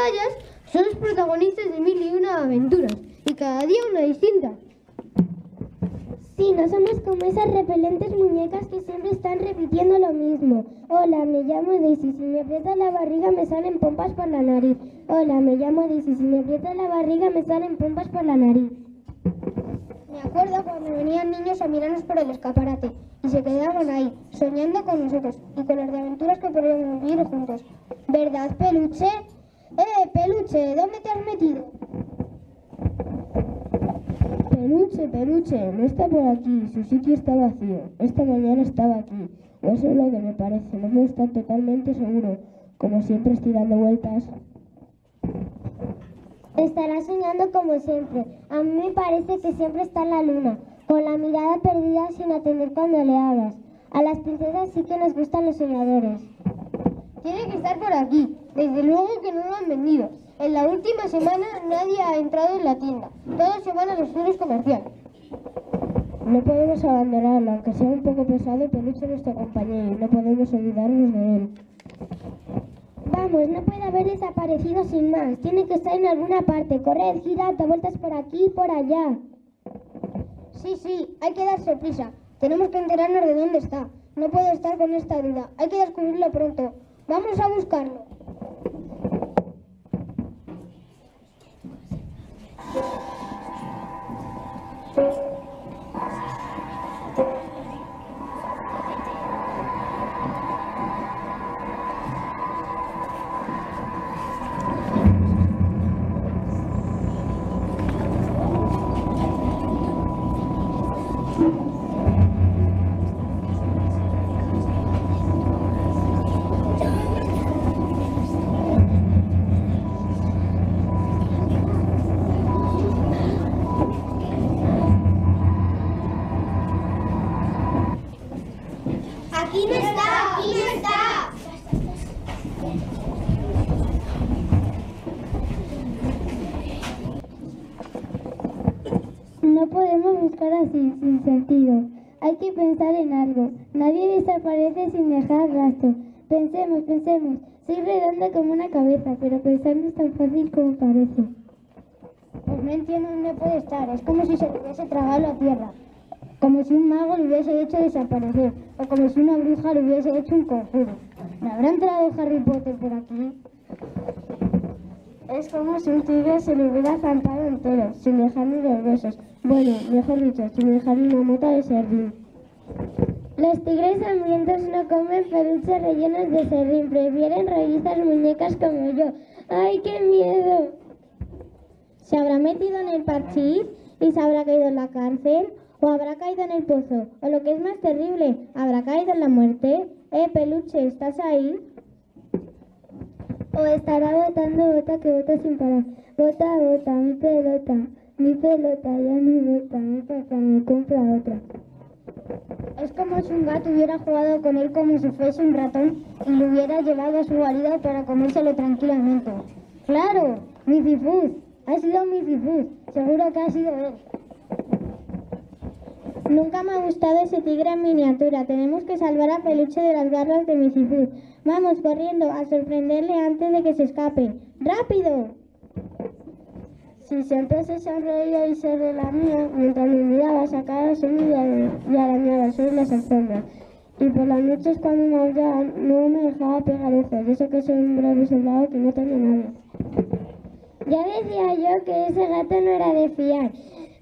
batallas son los protagonistas de 1001 aventuras, y cada día una distinta. Sí, no somos como esas repelentes muñecas que siempre están repitiendo lo mismo. Hola, me llamo Daisy, si me aprieta la barriga me salen pompas por la nariz. Hola, me llamo Daisy, si me aprieta la barriga me salen pompas por la nariz. Me acuerdo cuando venían niños a mirarnos por el escaparate y se quedaban ahí, soñando con nosotros y con las aventuras que podíamos vivir juntos. ¿Verdad, peluche? Peluche, ¿dónde te has metido? Peluche, peluche, no está por aquí, su sitio está vacío. Esta mañana estaba aquí, o eso es lo que me parece, no me está totalmente seguro. Como siempre estoy dando vueltas. Estará soñando como siempre. A mí me parece que siempre está en la luna, con la mirada perdida sin atender cuando le hablas. A las princesas sí que nos gustan los soñadores. Tiene que estar por aquí. Desde luego que no lo han vendido. En la última semana nadie ha entrado en la tienda. Todos se van a los centros comerciales. No podemos abandonarlo, aunque sea un poco pesado, Peluche nuestro compañero. No podemos olvidarnos de él. Vamos, no puede haber desaparecido sin más. Tiene que estar en alguna parte. Corred, gira, da vueltas por aquí y por allá. Sí, hay que darse prisa. Tenemos que enterarnos de dónde está. No puedo estar con esta duda. Hay que descubrirlo pronto. Vamos a buscarlo. No podemos buscar así, sin sentido. Hay que pensar en algo. Nadie desaparece sin dejar rastro. Pensemos. Soy redonda como una cabeza, pero pensar no es tan fácil como parece. Pues no entiendo dónde puede estar. Es como si se le hubiese tragado la tierra. Como si un mago lo hubiese hecho desaparecer. O como si una bruja le hubiese hecho un conjuro. ¿Me habrá entrado Harry Potter por aquí? Es como si un tigre se le hubiera zampado entero, sin dejarle los huesos. Bueno, mejor dicho, sin dejarle una mota de serrín. Los tigres hambrientos no comen peluches rellenos de serrín, prefieren rollizas muñecas como yo. ¡Ay, qué miedo! ¿Se habrá metido en el parchís y se habrá caído en la cárcel? ¿O habrá caído en el pozo? ¿O lo que es más terrible, habrá caído en la muerte? Peluche, ¿estás ahí? O estará botando bota que bota sin parar. Bota, bota, mi pelota ya no bota, mi papá me compra otra. Es como si un gato hubiera jugado con él como si fuese un ratón y lo hubiera llevado a su guarida para comérselo tranquilamente. ¡Claro! Misifú, ha sido Misifú, seguro que ha sido él. Nunca me ha gustado ese tigre en miniatura. Tenemos que salvar a Peluche de las garras de Misifú. Vamos corriendo a sorprenderle antes de que se escape. ¡Rápido! Si siempre se sonreía y se relamía, mientras me miraba sacaba su vida y arañaba sobre las alfombras. Y por las noches cuando me aullaba no me dejaba pegar ojos. Eso que soy un bravo soldado que no tenía nada. Ya decía yo que ese gato no era de fiar.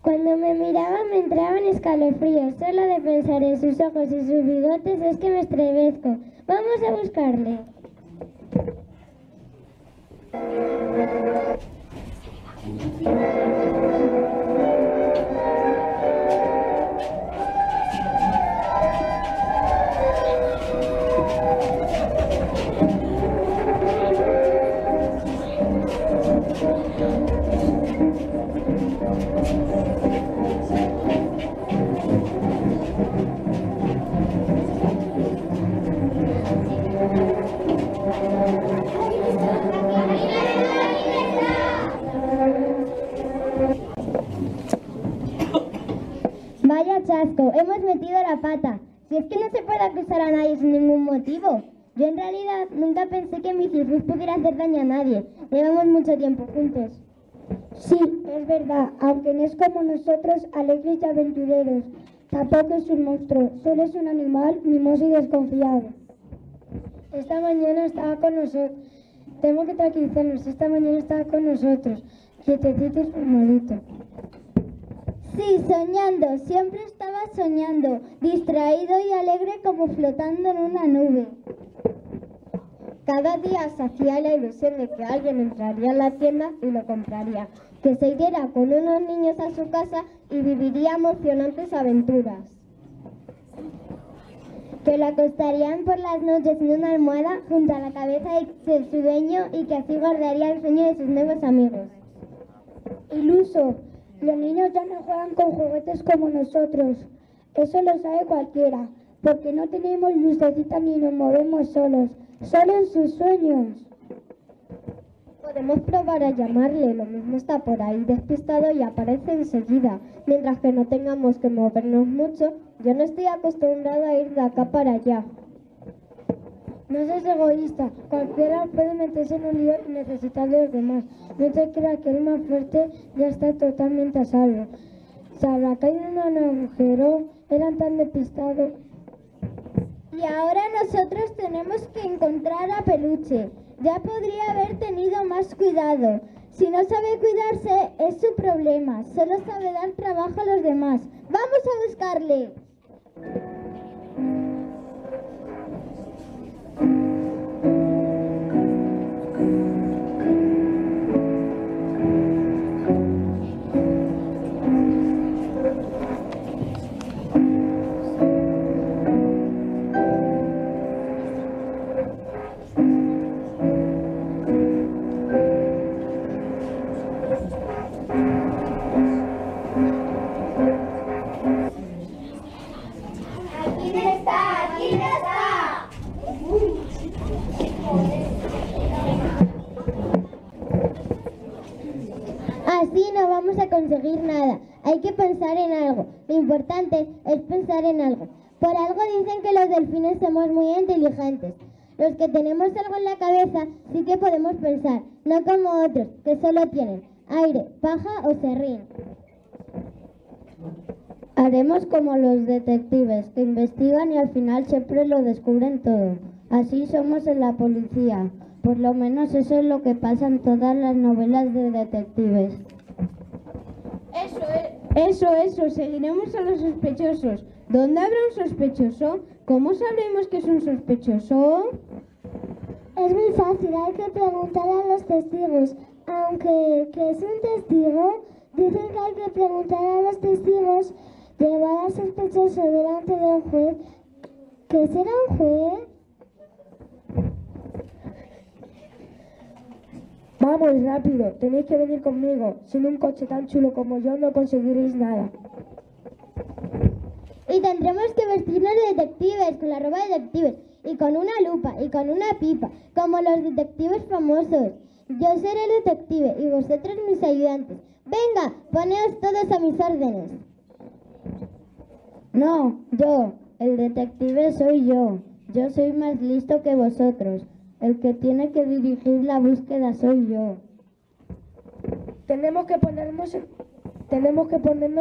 Cuando me miraba me entraban escalofríos. Solo de pensar en sus ojos y sus bigotes es que me estremezco. Vamos a buscarle. Vaya chasco, hemos metido la pata. Si es que no se puede acusar a nadie sin ningún motivo. Yo en realidad nunca pensé que Misifú pudiera hacer daño a nadie. Llevamos mucho tiempo juntos. Sí, es verdad, aunque no es como nosotros, alegres y aventureros. Tampoco es un monstruo, solo es un animal mimoso y desconfiado. Esta mañana estaba con nosotros. Tengo que tranquilizarnos, esta mañana estaba con nosotros. Quietecito y formalito. Sí, soñando, siempre estaba soñando, distraído y alegre como flotando en una nube. Cada día se hacía la ilusión de que alguien entraría a la tienda y lo compraría, que se iría con unos niños a su casa y viviría emocionantes aventuras. Que lo acostarían por las noches en una almohada junto a la cabeza de su dueño y que así guardaría el sueño de sus nuevos amigos. Iluso, los niños ya no juegan con juguetes como nosotros, eso lo sabe cualquiera, porque no tenemos lucecita ni nos movemos solos. Solo en sus sueños. Podemos probar a llamarle, lo mismo está por ahí despistado y aparece enseguida. Mientras que no tengamos que movernos mucho, yo no estoy acostumbrada a ir de acá para allá. No seas egoísta, cualquiera puede meterse en un lío y necesitar de los demás. No te creas que el más fuerte ya está totalmente a salvo. Se habrá caído en un agujero, eran tan despistados. Y ahora nosotros tenemos que encontrar a Peluche. Ya podría haber tenido más cuidado. Si no sabe cuidarse, es su problema. Solo sabe dar trabajo a los demás. ¡Vamos a buscarle! Conseguir nada, hay que pensar en algo, lo importante es pensar en algo. Por algo dicen que los delfines somos muy inteligentes, los que tenemos algo en la cabeza sí que podemos pensar, no como otros que solo tienen aire, paja o serrín. Haremos como los detectives que investigan y al final siempre lo descubren todo, así somos en la policía, por lo menos eso es lo que pasa en todas las novelas de detectives. Eso, seguiremos a los sospechosos. ¿Dónde habrá un sospechoso? ¿Cómo sabremos que es un sospechoso? Es muy fácil, hay que preguntar a los testigos. Aunque, ¿qué es un testigo? Dicen que hay que preguntar a los testigos, llevar al sospechoso delante de un juez. ¿Qué será un juez? Vamos, rápido, tenéis que venir conmigo. Sin un coche tan chulo como yo no conseguiréis nada. Y tendremos que vestirnos de detectives, con la ropa de detectives, y con una lupa, y con una pipa, como los detectives famosos. Yo seré el detective y vosotros mis ayudantes. Venga, poneos todos a mis órdenes. No, yo, el detective soy yo. Yo soy más listo que vosotros. El que tiene que dirigir la búsqueda soy yo. Tenemos que ponernos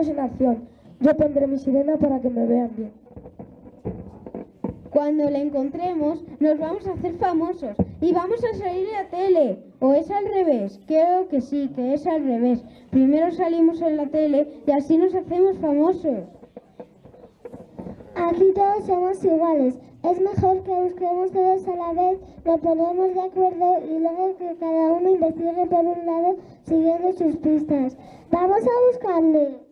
en acción. Yo pondré mi sirena para que me vean bien. Cuando la encontremos, nos vamos a hacer famosos y vamos a salir en la tele. ¿O es al revés? Creo que sí, que es al revés. Primero salimos en la tele y así nos hacemos famosos. Aquí todos somos iguales. Es mejor que busquemos todos a la vez, nos ponemos de acuerdo y luego que cada uno investigue por un lado siguiendo sus pistas. ¡Vamos a buscarle!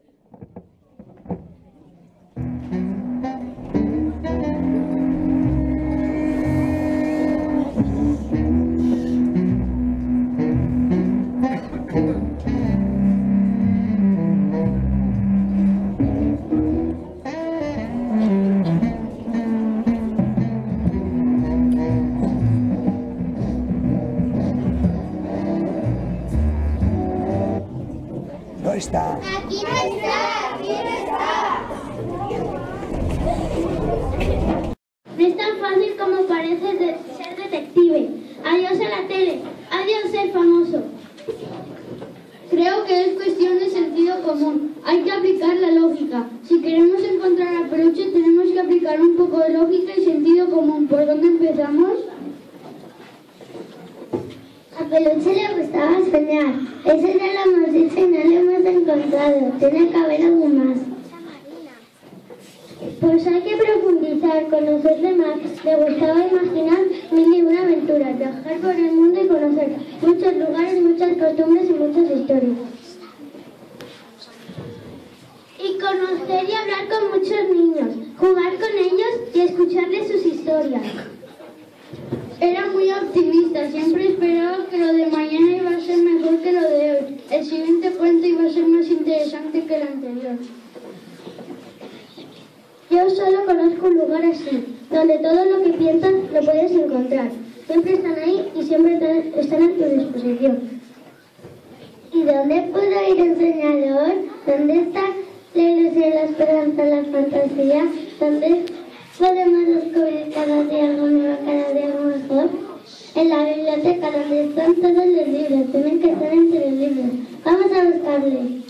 Está. Aquí no está, aquí no está. No es tan fácil como parece ser detective. Adiós a la tele. Adiós. nadie a ser famoso. Creo que es cuestión de sentido común. Hay que aplicar la lógica. Si queremos encontrar a Peluche, tenemos que aplicar un poco de lógica y sentido común. ¿Por dónde empezamos? A Peluche le gustaba soñar. Eso ya lo hemos dicho y no lo hemos encontrado. Tiene que haber algo más. Pues hay que profundizar, conocer de más. Le gustaba imaginar mil y una aventuras, viajar por el mundo y conocer muchos lugares, muchas costumbres y muchas historias. Y conocer y hablar con muchos niños, jugar con ellos y escucharles sus historias. Era muy optimista, siempre esperaba que lo de mañana iba a ser mejor que lo de hoy. El siguiente cuento iba a ser más interesante que el anterior. Yo solo conozco un lugar así, donde todo lo que piensas lo puedes encontrar. Siempre están ahí y siempre están a tu disposición. ¿Y dónde puedo ir el soñador? ¿Dónde está la ilusión, la esperanza, la fantasía? ¿Dónde podemos descubrir cada día algo nuevo, cada día algo mejor? En la biblioteca donde están todos los libros, tienen que estar entre los libros. Vamos a buscarle.